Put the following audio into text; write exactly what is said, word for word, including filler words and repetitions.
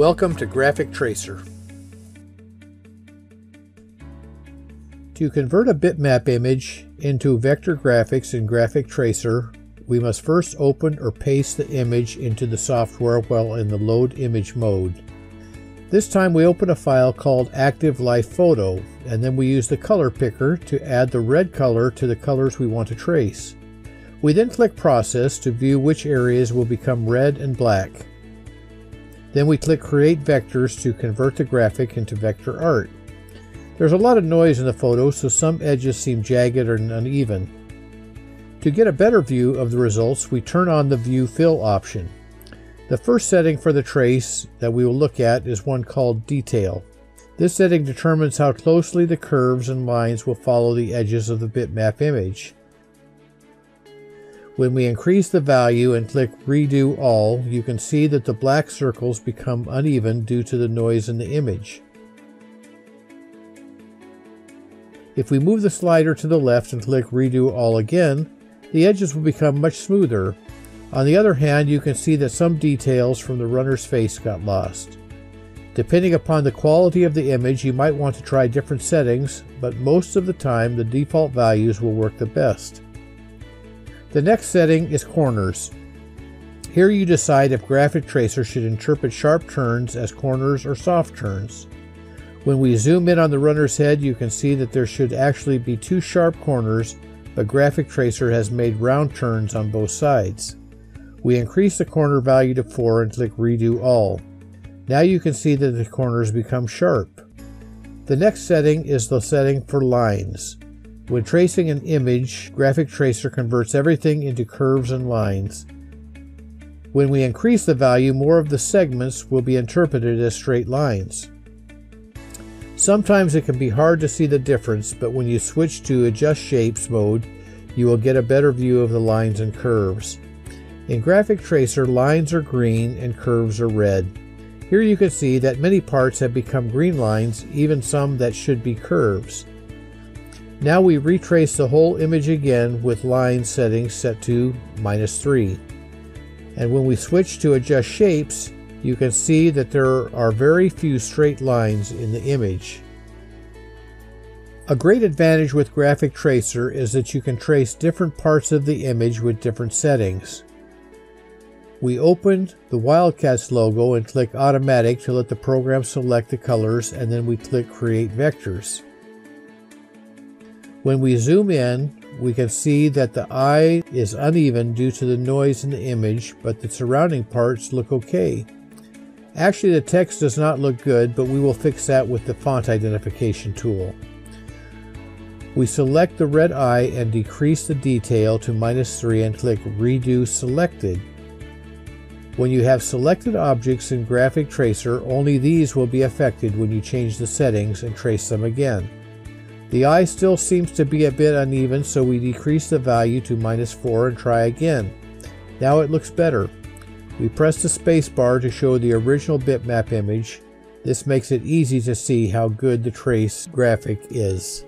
Welcome to Graphic Tracer. To convert a bitmap image into vector graphics in Graphic Tracer, we must first open or paste the image into the software while in the Load Image mode. This time we open a file called Active Life Photo, and then we use the color picker to add the red color to the colors we want to trace. We then click Process to view which areas will become red and black. Then we click Create Vectors to convert the graphic into vector art. There's a lot of noise in the photo, so some edges seem jagged or uneven. To get a better view of the results, we turn on the View Fill option. The first setting for the trace that we will look at is one called Detail. This setting determines how closely the curves and lines will follow the edges of the bitmap image. When we increase the value and click Redo All, you can see that the black circles become uneven due to the noise in the image. If we move the slider to the left and click Redo All again, the edges will become much smoother. On the other hand, you can see that some details from the runner's face got lost. Depending upon the quality of the image, you might want to try different settings, but most of the time the default values will work the best. The next setting is corners. Here you decide if Graphic Tracer should interpret sharp turns as corners or soft turns. When we zoom in on the runner's head, you can see that there should actually be two sharp corners, but Graphic Tracer has made round turns on both sides. We increase the corner value to four and click Redo All. Now you can see that the corners become sharp. The next setting is the setting for lines. When tracing an image, Graphic Tracer converts everything into curves and lines. When we increase the value, more of the segments will be interpreted as straight lines. Sometimes it can be hard to see the difference, but when you switch to Adjust Shapes mode, you will get a better view of the lines and curves. In Graphic Tracer, lines are green and curves are red. Here you can see that many parts have become green lines, even some that should be curves. Now we retrace the whole image again with line settings set to minus three. And when we switch to Adjust Shapes, you can see that there are very few straight lines in the image. A great advantage with Graphic Tracer is that you can trace different parts of the image with different settings. We opened the Wildcats logo and click Automatic to let the program select the colors, and then we click Create Vectors. When we zoom in, we can see that the eye is uneven due to the noise in the image, but the surrounding parts look okay. Actually, the text does not look good, but we will fix that with the font identification tool. We select the red eye and decrease the detail to minus three and click Redo Selected. When you have selected objects in Graphic Tracer, only these will be affected when you change the settings and trace them again. The eye still seems to be a bit uneven, so we decrease the value to minus four and try again. Now it looks better. We press the spacebar to show the original bitmap image. This makes it easy to see how good the trace graphic is.